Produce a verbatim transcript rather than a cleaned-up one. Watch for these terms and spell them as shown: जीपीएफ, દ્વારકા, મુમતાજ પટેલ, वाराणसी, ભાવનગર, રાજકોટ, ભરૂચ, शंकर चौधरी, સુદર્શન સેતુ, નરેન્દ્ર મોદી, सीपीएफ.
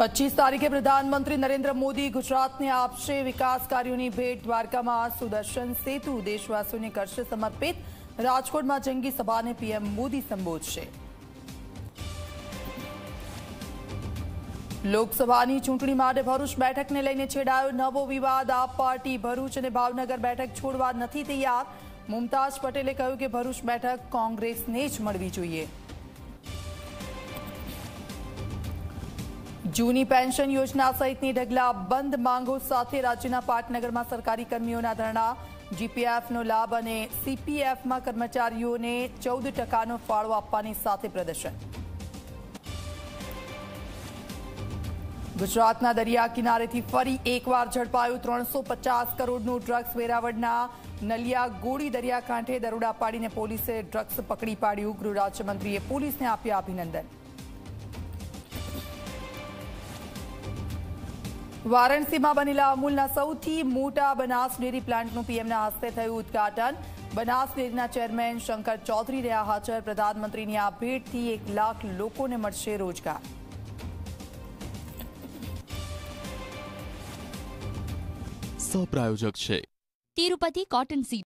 પચીસ તારીખે પ્રધાનમંત્રી નરેન્દ્ર મોદી ગુજરાતને આપશે વિકાસ કાર્યોની ભેટ। દ્વારકામાં સુદર્શન સેતુ દેશવાસીઓને કરશે સમર્પિત। રાજકોટમાં જંગી સભાને પીએમ મોદી સંબોધશે। લોકસભાની ચૂંટણી માટે ભરૂચ બેઠકને લઈને છેડાયો નવો વિવાદ। આપ પાર્ટી ભરૂચ અને ભાવનગર બેઠક છોડવા નથી તૈયાર। મુમતાજ પટેલે કહ્યું કે ભરૂચ બેઠક કોંગ્રેસને જ મળવી જોઈએ। जूनी पेन्शन योजना सहित ढगला बंद मांगों साथ राज्यना पाटनगर में सरकारी कर्मीओं धरना। जीपीएफ नो लाभ और सीपीएफ में कर्मचारियों ने चौदह टका नो फाळो आपवानी साथे प्रदर्शन। गुजरात दरिया किनारे थी फरी एकवार झड़पायो त्रणसो पचास करोड़ नो ड्रग्स वेरावड़ना नलिया गोड़ी दरियाकांठे दरोड़ा पाड़ी पोलीसे ड्रग्स पकड़ी पाड्यु। गृह राज्यमंत्रीए पोलीसने आप्या अभिनंदन। वाराणसी में बनेला अमूलना सौथी मोटा बनास डेरी प्लांटनुं पीएमना हस्ते थयुं उद्घाटन। बनास डेरीना चेरमेन शंकर चौधरी रह्या हाजर। प्रधानमंत्रीनी आ भेटथी एक लाख लोकोने मळशे रोजगार। सह प्रायोजक छे तिरुपति कॉटन सीड।